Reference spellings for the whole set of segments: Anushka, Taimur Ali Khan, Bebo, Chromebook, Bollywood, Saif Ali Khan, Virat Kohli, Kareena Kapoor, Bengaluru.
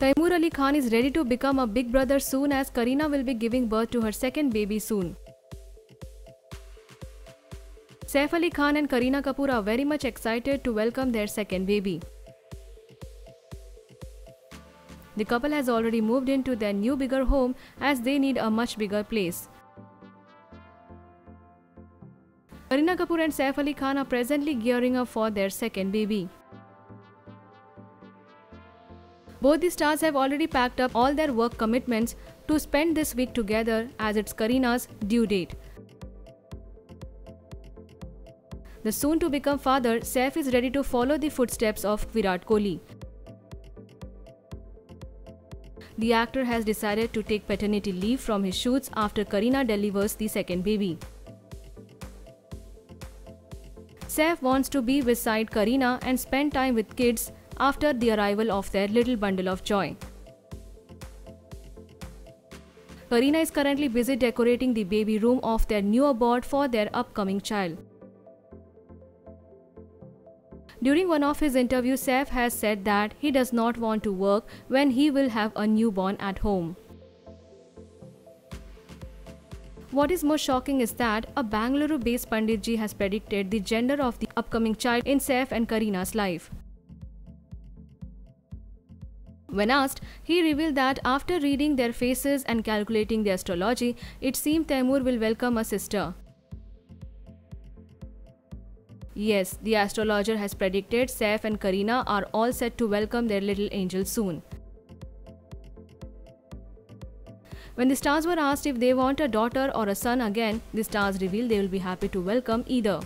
Taimur Ali Khan is ready to become a big brother soon as Kareena will be giving birth to her second baby soon. Saif Ali Khan and Kareena Kapoor are very much excited to welcome their second baby. The couple has already moved into their new bigger home as they need a much bigger place. Kareena Kapoor and Saif Ali Khan are presently gearing up for their second baby. Both the stars have already packed up all their work commitments to spend this week together as it's Kareena's due date. The soon-to-become father, Saif, is ready to follow the footsteps of Virat Kohli. The actor has decided to take paternity leave from his shoots after Kareena delivers the second baby. Saif wants to be beside Kareena and spend time with kids after the arrival of their little bundle of joy. Kareena is currently busy decorating the baby room of their new abode for their upcoming child. During one of his interviews, Saif has said that he does not want to work when he will have a newborn at home. What is more shocking is that a Bengaluru-based Pandit ji has predicted the gender of the upcoming child in Saif and Kareena's life. When asked, he revealed that after reading their faces and calculating their astrology, it seemed Taimur will welcome a sister. Yes, the astrologer has predicted Saif and Kareena are all set to welcome their little angel soon. When the stars were asked if they want a daughter or a son again, the stars revealed they will be happy to welcome either.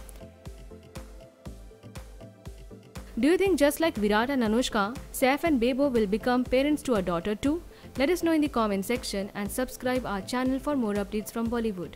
Do you think just like Virat and Anushka, Saif and Bebo will become parents to a daughter too? Let us know in the comment section and subscribe our channel for more updates from Bollywood.